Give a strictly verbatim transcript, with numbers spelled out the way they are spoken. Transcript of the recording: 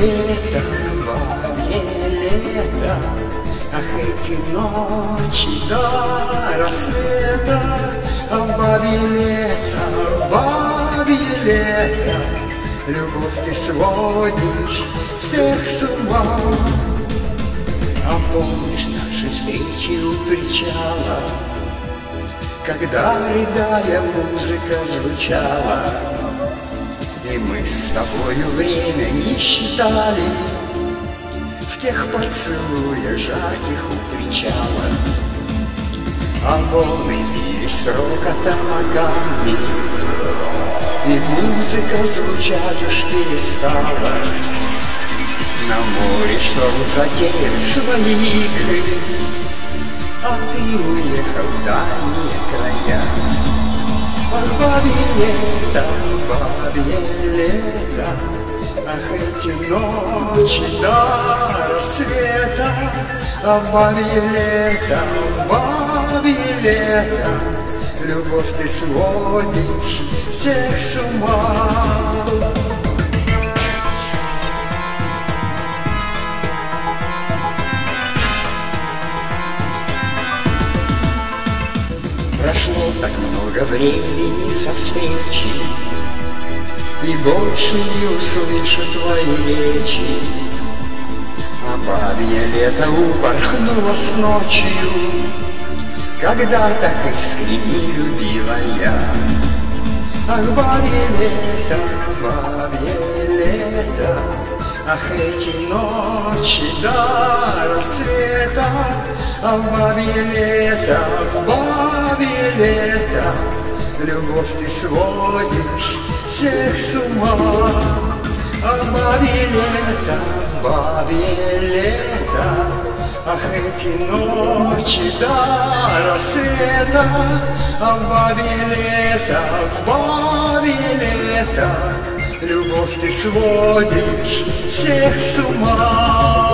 лето, бабье лето, ах, эти ночи до рассвета, ах, бабье лето, бабье лето, любовь, ты сводишь всех с ума. А помнишь наши встречи у причала, когда, рыдая, музыка звучала, и мы с тобою время не считали в тех поцелуях жарких у причала. А волны били с рокотом о камни, и музыка звучать уж перестала. На море шторм затеял свои игры, а ты уехал в дальние края. Ах, бабье лето, бабье лето, ах, эти ночи до рассвета, ах, бабье лето, бабье лето, любовь, ты сводишь всех с ума. Прошло так много времени со встречи, и больше не услышу твои речи. А бабье лето упорхнуло с ночью, когда так искренне любила я. Ах, бабье лето, бабье лето, ах, эти ночи до рассвета, ах, бабье лето, бабье лето, любовь, ты сводишь всех с ума. Ах, бабье лето, бабье лето, ах, эти ночи до рассвета, ах, бабье лето, бабье лето, любовь, ты сводишь всех с ума.